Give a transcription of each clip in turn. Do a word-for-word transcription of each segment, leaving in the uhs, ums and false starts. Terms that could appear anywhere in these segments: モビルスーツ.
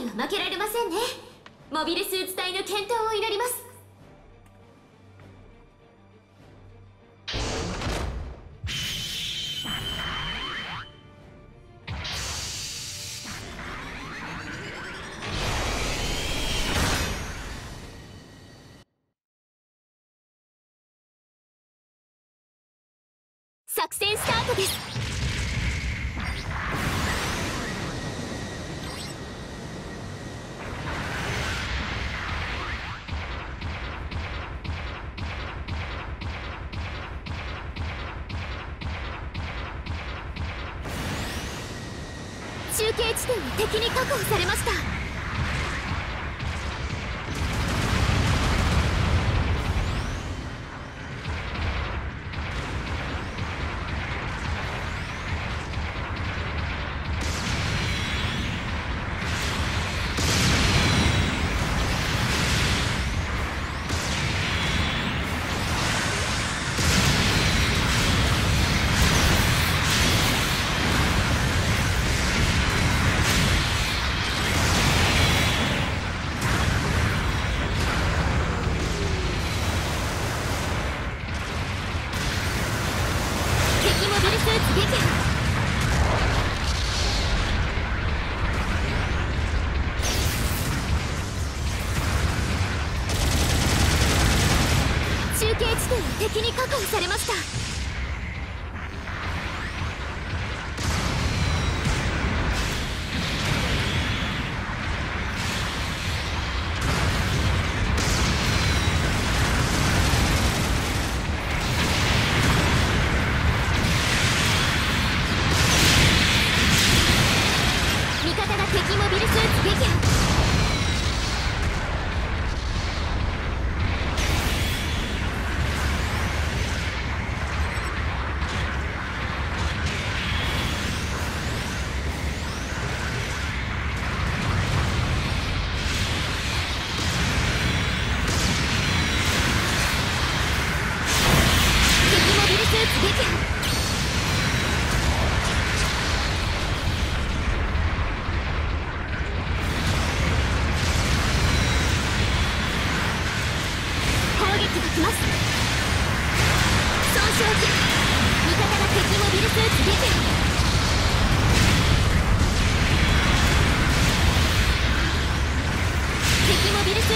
回は負けられませんね。モビルスーツ隊の健闘を祈ります。作戦スタートです。中継地点は敵に確保されました。敵に確保されました。味方が敵モビルスーツ撃破。中継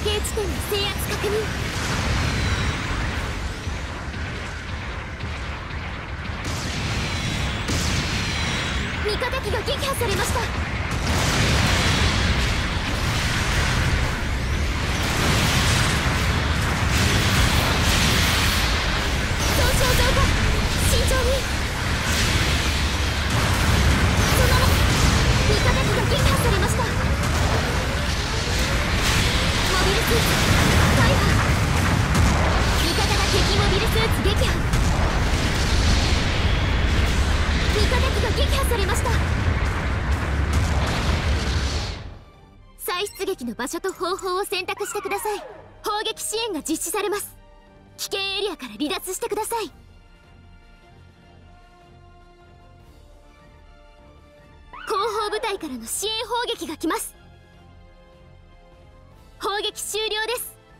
地点の制圧確認。味方機が撃破されました。出撃の場所と方法を選択してください。砲撃支援が実施されます。危険エリアから離脱してください。後方部隊からの支援砲撃が来ます。砲撃終了で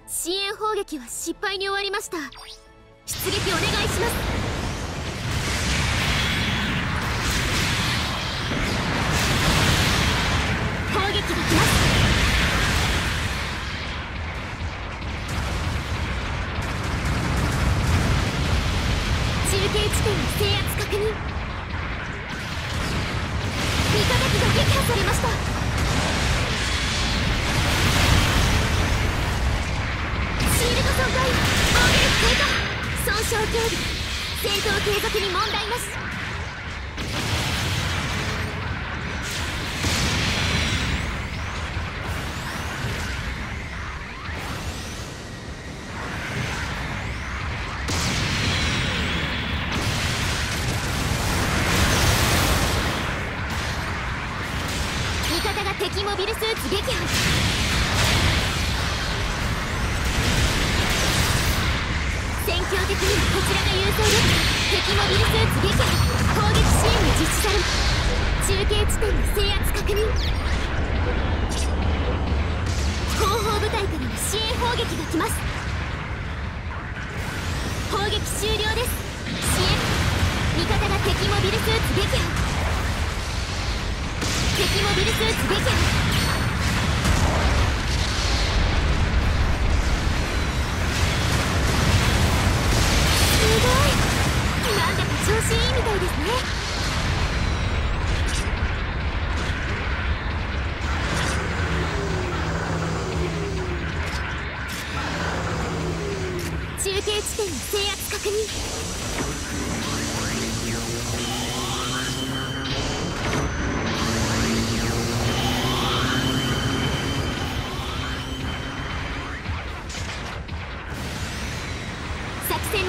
す。支援砲撃は失敗に終わりました。出撃お願いします。砲撃が来ます。中継地点の制圧確認。味方機が撃破されました。シールド損壊、攻撃低下、損傷軽微、戦闘継続に問題なし。敵モビルスーツ撃破。戦況的にもこちらが優勢です。敵モビルスーツ撃破。攻撃支援が実施され、中継地点の制圧確認。後方部隊からの支援砲撃が来ます。砲撃終了です。支援味方が敵モビルスーツ撃破。敵モビルスーツ撃破。すごい、なんだか調子いいみたいですね。中継地点の制圧確認。今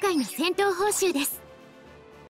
回の戦闘報酬です。